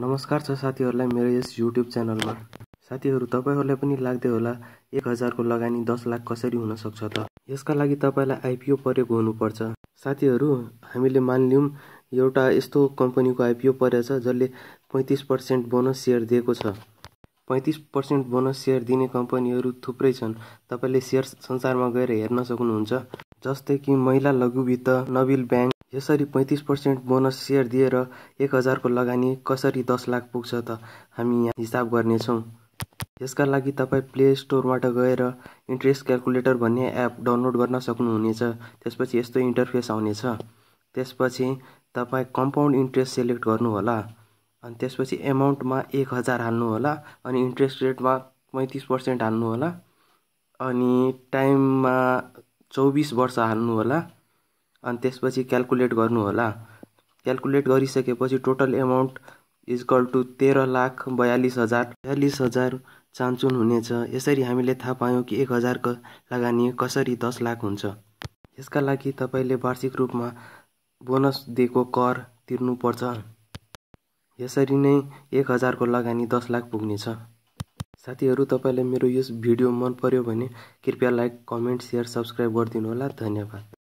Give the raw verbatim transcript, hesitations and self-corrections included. नमस्कार छ साथीहरुलाई मेरो यस YouTube च्यानलमा। साथीहरु तपाईहरुले पनि लाग्दै होला एक हजार को लगानी दस लाख कसरी हुन सक्छ त। यसका लागि तपाईलाई आईपीओ परेको हुनुपर्छ। साथीहरु हामीले मान्लियौं एउटा यस्तो कम्पनीको आईपीओ परेछ जसले पैंतीस प्रतिशत बोनस शेयर दिएको छ। पैंतीस प्रतिशत बोनस शेयर दिने कम्पनीहरु थुप्रै छन्। तपाईले शेयर संसारमा गएर हेर्न सक्नुहुन्छ, जस्तै कि महिला लघुवित्त, नबिल बैंक। यसरी पैंतीस प्रतिशत बोनस शेयर दिएर एक हजार को लगानी कसरी दस लाख पुग्छ त हामी यहाँ हिसाब गर्ने छौं। यसका लागि तपाई प्ले स्टोरबाट गएर इन्ट्रेस्ट क्याल्कुलेटर भन्ने एप डाउनलोड गर्न सक्नुहुनेछ। त्यसपछि यस्तो इन्टरफेस आउनेछ। त्यसपछि तपाई कम्पाउन्ड इन्ट्रेस्ट सिलेक्ट गर्नु होला अनि त्यसपछि अमाउन्ट मा एक हजार हाल्नु होला अनि इन्ट्रेस्ट रेट मा पैंतीस प्रतिशत हाल्नु होला अनि टाइम मा चौबीस वर्ष हाल्नु होला अनि त्यसपछि क्याल्कुलेट गर्नु होला। क्याल्कुलेट गरिसकेपछि total amount is equal to तेह्र लाख बयालीस हजार बयालीस हजार चान्चुन हुनेछ। यसरी हामीले थाहा पायौं कि एक हजार को लगानी कसरी दस लाख हुन्छ। यसका लागि तपाईले वार्षिक रूपमा बोनस दिएको कर तिर्नु पर्छ। यसरी नै एक हजार को लगानी दस लाख पुग्नेछ। साथीहरु तपाईलाई मेरो यस भिडियो मन पर्यो भने कृपया लाइक, कमेन्ट, शेयर, सब्स्क्राइब गरिदिनु होला। धन्यवाद।